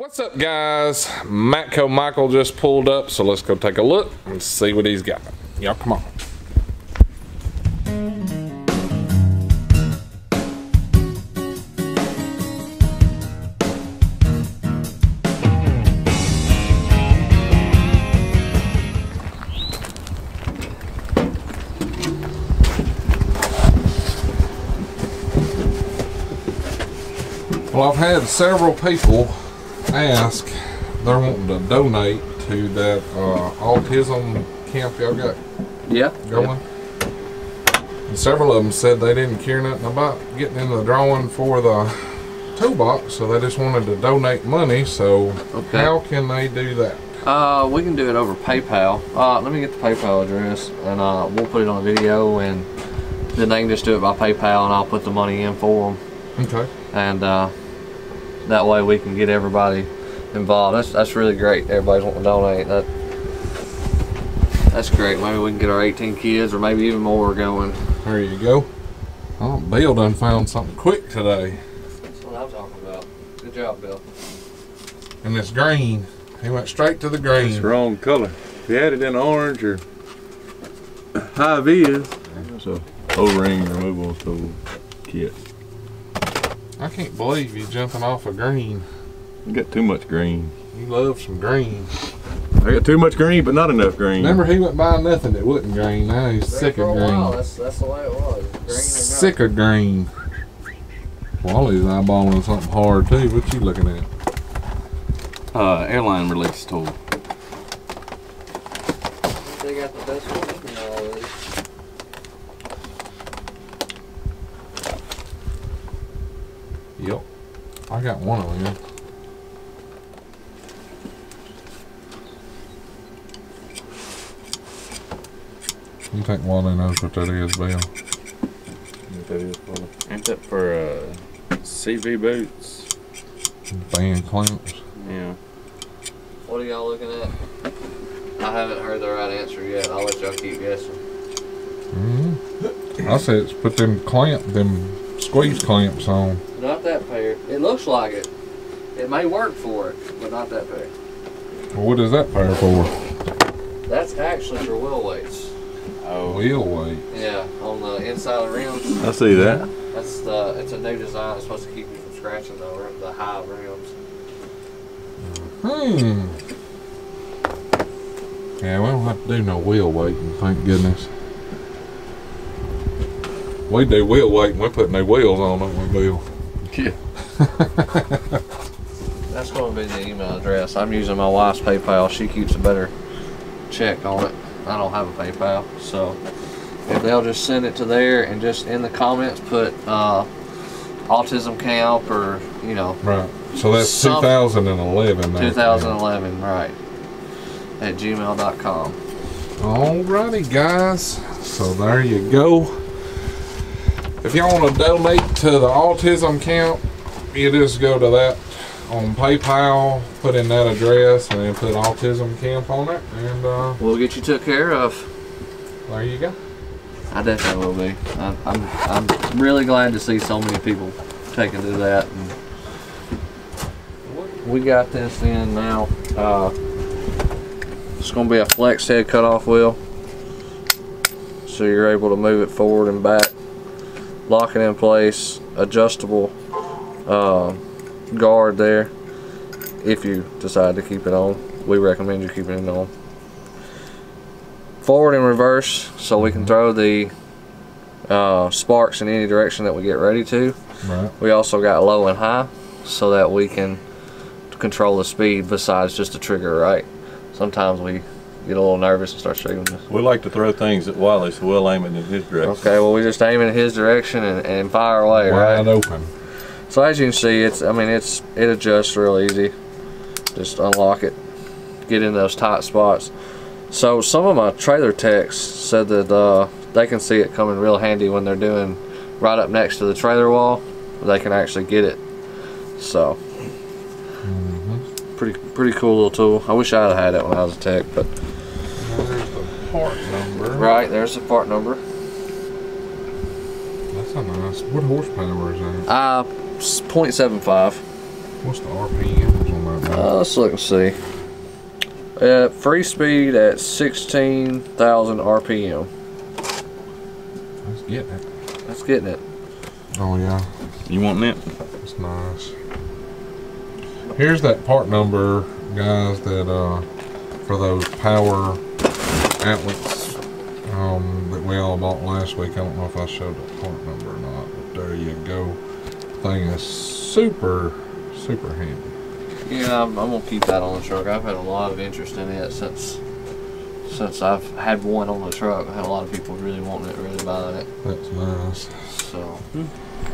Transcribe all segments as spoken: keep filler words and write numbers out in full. What's up, guys? Matco Michael just pulled up, so let's go take a look and see what he's got. Y'all come on. Well, I've had several people ask, they're wanting to donate to that uh, autism camp y'all got yeah, going. Yeah. And several of them said they didn't care nothing about getting in the drawing for the toolbox, so they just wanted to donate money. So okay. How can they do that? Uh, we can do it over PayPal. Uh, let me get the PayPal address, and uh, we'll put it on video, and then they can just do it by PayPal, and I'll put the money in for them. Okay. And uh, that way we can get everybody involved. That's that's really great. Everybody's wanting to donate. That that's great. Maybe we can get our eighteen kids, or maybe even more going. There you go. Oh, Bill done found something quick today. That's what I was talking about. Good job, Bill. And it's green. He went straight to the green. It's the wrong color. He had it in orange or high vis. It's a O-ring removal tool kit. I can't believe you jumping off of green. You got too much green. You love some green. I got too much green, but not enough green. Remember, he went by nothing that wasn't green. Now he's sick of green. Wow, that's, that's the way it was. Green sick of green. Wally's eyeballing something hard too. What you looking at? Uh, airline release tool. They got the best one in all these. Yep, I got one of them. You think Wally knows what that is, Bill? What that is, Wally? Ain't that for uh, C V boots? Band clamps? Yeah. What are y'all looking at? I haven't heard the right answer yet. I'll let y'all keep guessing. Mm-hmm. I said it's put them clamp, them squeeze clamps on. Not that pair. It looks like it. It may work for it, but not that pair. Well, what is that pair for? That's actually for wheel weights. Oh, wheel weights. Yeah, on the inside of the rims. I see that. That's the. It's a new design. It's supposed to keep you from scratching the the high rims. Hmm. Yeah, we don't have to do no wheel weighting. Thank goodness. We do wheel weighting. We're putting new wheels on, don't we, Bill? Yeah. That's going to be the email address. I'm using my wife's PayPal. She keeps a better check on it. I don't have a PayPal, so if they'll just send it to there and just in the comments put uh, autism camp, or you know. Right. So that's some, two thousand eleven. There, two thousand eleven, man. Right. At gmail dot com. Alrighty, guys. So there you go. If y'all want to donate to the autism camp, you just go to that on PayPal, put in that address, and then put autism camp on it, and uh, we'll get you took care of. There you go. I definitely will be. I, I'm I'm really glad to see so many people taking to that. And we got this in now. Uh, it's going to be a flex head cutoff wheel, so you're able to move it forward and back. Lock it in place, adjustable uh, guard there. If you decide to keep it on, we recommend you keep it on. Forward and reverse, so we can throw the uh, sparks in any direction that we get ready to. Right. We also got low and high, so that we can control the speed besides just the trigger right. Sometimes we get a little nervous and start shooting this. We like to throw things at Wally, so we'll aim it in his direction. Okay, well, we just aim it in his direction and, and fire away, right? Wide open. So as you can see, it's I mean it's it adjusts real easy. Just unlock it, get in those tight spots. So some of my trailer techs said that uh, they can see it coming real handy when they're doing right up next to the trailer wall. They can actually get it. So mm-hmm. pretty pretty cool little tool. I wish I'd have had it when I was a tech, but. Part number. Right, there's the part number. That's not nice. What horsepower is that? Uh, point seven five. What's the R P Ms on that? Uh, let's look and see. Uh, free speed at sixteen thousand R P M. That's getting it. That's getting it. Oh yeah. You want that? It's nice. Here's that part number, guys, that uh, for those power outlets um, that we all bought last week. I don't know if I showed that part number or not, but there you go. Thing is super, super handy. Yeah, I'm, I'm gonna keep that on the truck. I've had a lot of interest in it since since I've had one on the truck. I had a lot of people really wanting it, really buying it. That's nice. So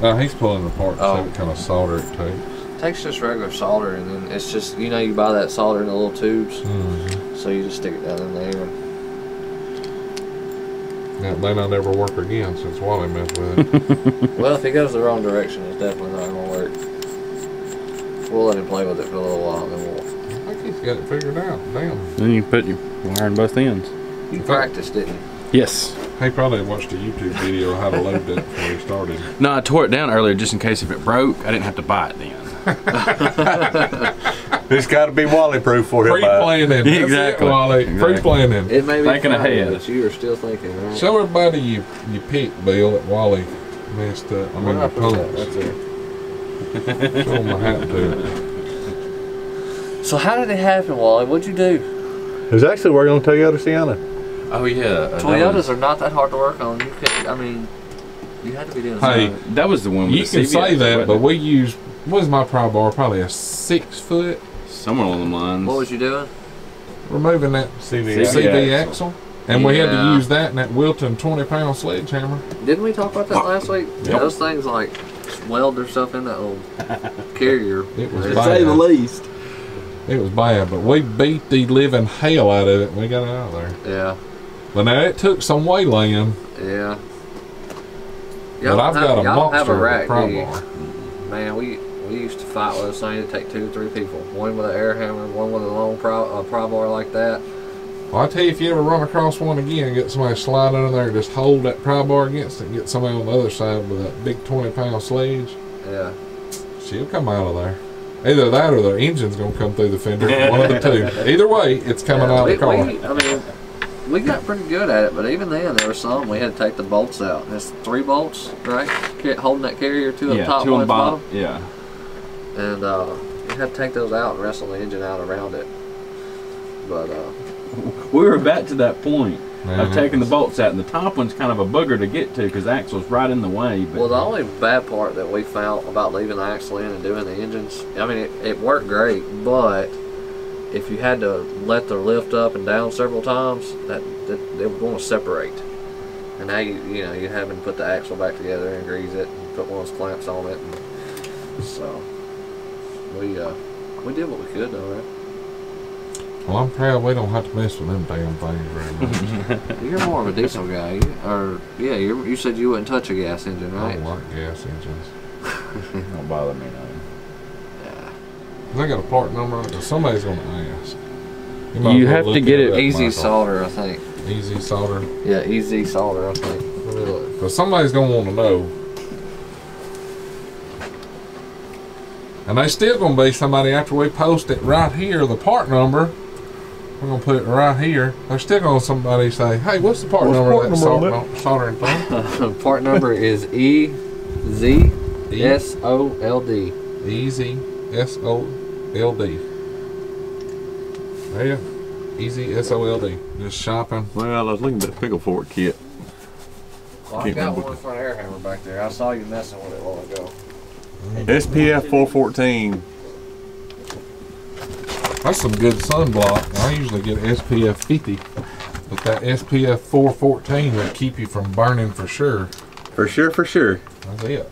now he's pulling apart. Oh. See what kind of solder it takes. It takes just regular solder, and then it's just, you know, you buy that solder in the little tubes, mm-hmm. so you just stick it down in there. That may not ever work again since Wally messed with it. Well, if he goes the wrong direction, it's definitely not gonna work. We'll let him play with it for a little while, then we'll. I think he's got it figured out. Damn. Then you put your wire in both ends. You practiced, didn't you? Yes. He probably watched a YouTube video of how to load it before he started. No, I tore it down earlier just in case if it broke, I didn't have to buy it then. It's got to be Wally proof for him. Pre-planning. Exactly. Wally. Exactly. Pre-planning. It may be thinking ahead, but you are still thinking, right? Show everybody you, you picked, Bill, that Wally messed up. I mean, the pumps. That's it. Show him my hat to. So how did it happen, Wally? What'd you do? It was actually working on Toyota Sienna. Oh, yeah. Toyotas are not that hard to work on. You could, I mean, you had to be doing something. Hey, that was the one with the C V. You can say that, but we used, what was my pry bar? Probably a six foot. Somewhere along the lines. What was you doing? Removing that C V axle. And yeah. we had to use that and that Wilton twenty pound sledgehammer. Didn't we talk about that last week? Yep. Those things like weld or stuff in that old carrier. It was bad. To say the least. It was bad, but we beat the living hell out of it and we got it out of there. Yeah. But now it took some waylaying. Yeah. But I've got a monster pry bar. Man, we. We used to fight with this thing. It'd take two or three people. One with an air hammer, one with a long pry, uh, pry bar like that. Well, I tell you, if you ever run across one again, get somebody to slide under there and just hold that pry bar against it and get somebody on the other side with that big twenty pound sledge. Yeah. She'll come out of there. Either that or the engine's going to come through the fender. One of the two. Either way, it's coming yeah, out we, of the car. We, I mean, we got pretty good at it, but even then, there were some we had to take the bolts out. There's three bolts, right? Holding that carrier, two on yeah, top, two one on bottom. bottom. Yeah. And uh, you have to take those out and wrestle the engine out around it. But uh, we were back to that point mm-hmm. of taking the bolts out, and the top one's kind of a bugger to get to because the axle's right in the way. But well, the only bad part that we found about leaving the axle in and doing the engines, I mean, it, it worked great, but if you had to let the lift up and down several times, that, that they were going to separate. And now you you know you having to put the axle back together and grease it, and put one of those clamps on it, and so. We uh, we did what we could, though, right? Well, I'm proud we don't have to mess with them damn things very much. You're more of a diesel guy, you, or yeah, you you said you wouldn't touch a gas engine, right? I don't like gas engines. Don't bother me none. Yeah. I got a part number. Somebody's gonna ask. You, you have to get it easy solder, I think. Easy solder. Yeah, easy solder, I think. Because somebody's gonna want to know. And they still gonna be somebody after we post it right here, the part number. We're gonna put it right here. They're still gonna somebody say, "Hey, what's the part what's number?" Part of that number solder, soldering thing. Part number is E Z S O L D. E Z S O L D. Yeah, E Z S O L D. Just shopping. Well, I was looking at the pickle fork kit. Well, I got one for an air hammer back there. I saw you messing with it a while ago. S P F four fourteen. That's some good sunblock. I usually get S P F fifty, but that S P F four fourteen will keep you from burning for sure. For sure, for sure. That's it.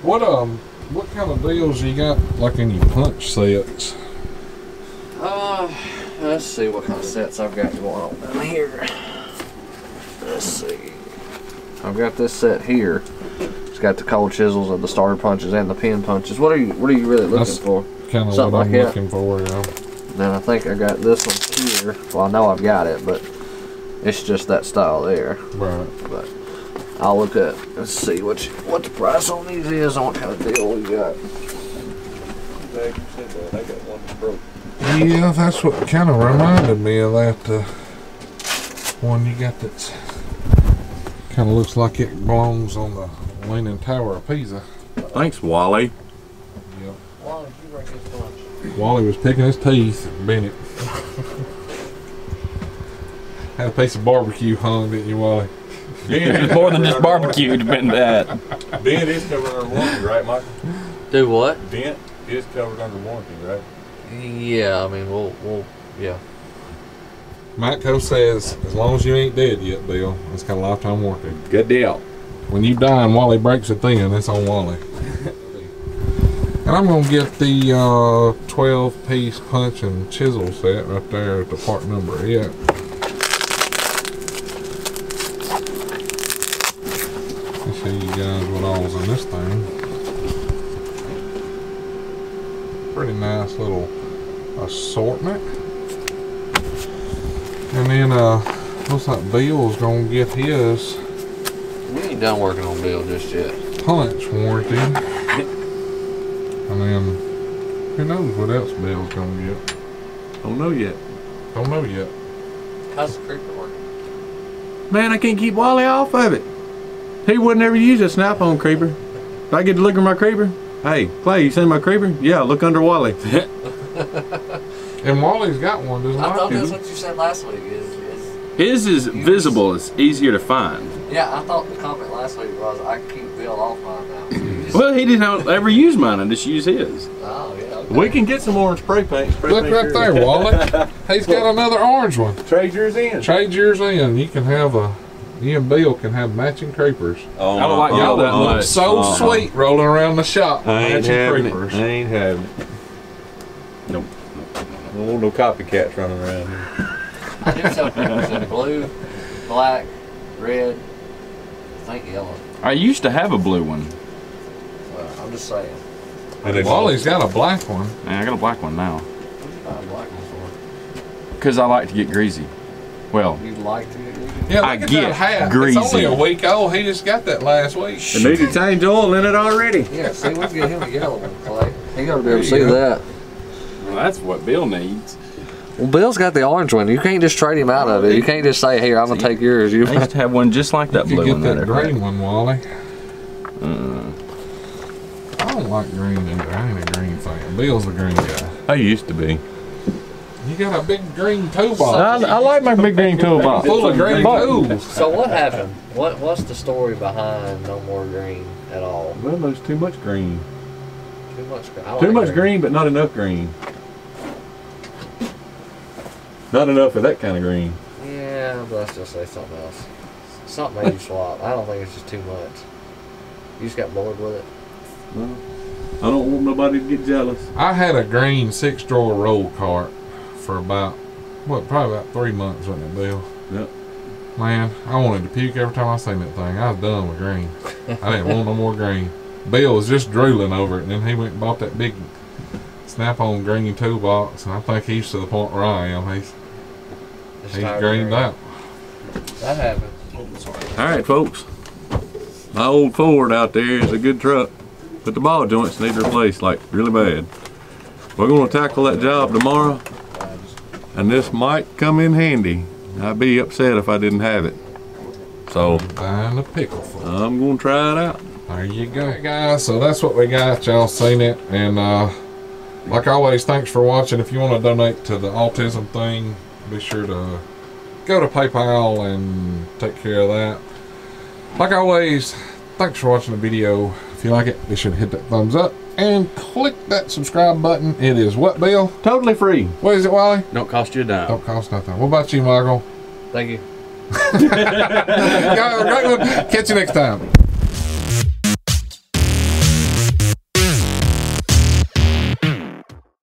What um, what kind of deals you got like in your punch sets? Uh, let's see what kind of sets I've got going on down here. Let's see. I've got this set here. Got the cold chisels of the starter punches and the pin punches. What are you What are you really looking That's for? Kind of Something what I'm like looking that. for. Yeah. Then I think I got this one here. Well, I know I've got it, but it's just that style there. Right. But I'll look at let's see what you, what the price on these is. I want to have a deal we got. tag you said that. I got one that broke. Yeah, that's what kind of reminded me of that uh, one you got that's kind of looks like it belongs on the Leaning Tower of Pisa. Thanks, Wally. Yep. Wally, you wrecked his lunch. Wally was picking his teeth and bent it. Had a piece of barbecue hung, didn't you, Wally? It's more than just barbecue to bend that. Dent is covered under warranty, right, Michael? Do what? Dent is covered under warranty, right? Yeah, I mean, we'll, we'll yeah. Matco says, as long as you ain't dead yet, Bill, it's got a lifetime warranty. Good deal. When you die and Wally breaks a thing, it's on Wally. And I'm going to get the uh, twelve piece punch and chisel set right there at the part number. Yeah. Show you guys what all's in this thing. Pretty nice little assortment. And then uh looks like Bill's gonna get his. We ain't done working on Bill just yet. Punch warranty. And then who knows what else Bill's gonna get. Don't know yet. Don't know yet. How's the creeper working? Man, I can't keep Wally off of it. He wouldn't ever use a Snap-on creeper. If I get to look at my creeper, hey, Clay, you seen my creeper? Yeah, look under Wally. And Wally's got one, doesn't he? I thought that's what you said last week. Is, is, His is yes. visible. It's easier to find. Yeah, I thought the comment last week was, I keep Bill off mine now. Well, he didn't ever use mine. I just use his. Oh, yeah. Okay. We can get some orange spray paint. Spray look paint right yours. There, Wally. He's got another orange one. Trade yours in. Trade yours in. You can have a... You and Bill can have matching creepers. Oh, I don't like y'all that much. Looks so uh -huh. sweet rolling around the shop. I ain't having creepers. It. I ain't having it. Nope. No, no copycats running around here. I do sell creepers in blue, black, red, I think yellow. I used to have a blue one. Well, I'm just saying. And Wally's got a black one. Man, I got a black one now. What did you buy a black one for? Because I like to get greasy. Well, you like to get greasy? Yeah, I get that greasy. It's only a week old. He just got that last week. It needs to change oil in it already. Yeah, see, we can get him a yellow one, Clay. He gotta be able to see go. that. Well, that's what Bill needs. Well, Bill's got the orange one. You can't just trade him out of it. You can't just say, "Here, I'm gonna see, take yours." You I used to have one just like that you blue one. You get that green right? one, Wally. Mm. I don't like green either. I ain't a green fan. Bill's a green guy. I used to be. You got a big green toolbox. I, I like my big green toolbox. Full of green tools. So what happened? What What's the story behind no more green at all? Well, there's too much green. Too much. I like too much green. green, but not enough green. Not enough of that kind of green. Yeah, but let's just say something else. Something made you swap. I don't think it's just too much. You just got bored with it. Well, I don't want nobody to get jealous. I had a green six-drawer roll cart. For about what, probably about three months, wasn't it, Bill? Yep. Man, I wanted to puke every time I seen that thing. I was done with green. I didn't want no more green. Bill was just drooling over it, and then he went and bought that big Snap-on green toolbox, and I think he's to the point where I am. He's it's he's greened out. That happened. Oh, sorry. All right, folks. My old Ford out there is a good truck, but the ball joints need replaced like really bad. We're going to tackle that job tomorrow. And this might come in handy. I'd be upset if I didn't have it. So buying a pickle for I'm gonna try it out. There you go, guys. So that's what we got. Y'all seen it. And uh, like always, thanks for watching. If you want to donate to the autism thing, be sure to go to PayPal and take care of that. Like always, thanks for watching the video. If you like it, be sure to hit that thumbs up. And click that subscribe button. It is what, Bill? Totally free. What is it, Wally? Don't cost you a dime. Don't cost nothing. What about you, Michael? Thank you. Go, go, go. Catch you next time.